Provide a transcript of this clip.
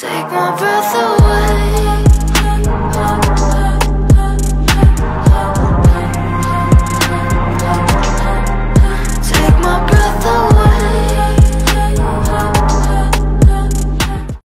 Take my breath away.